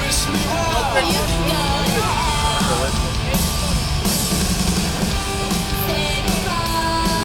Wish me well. You go.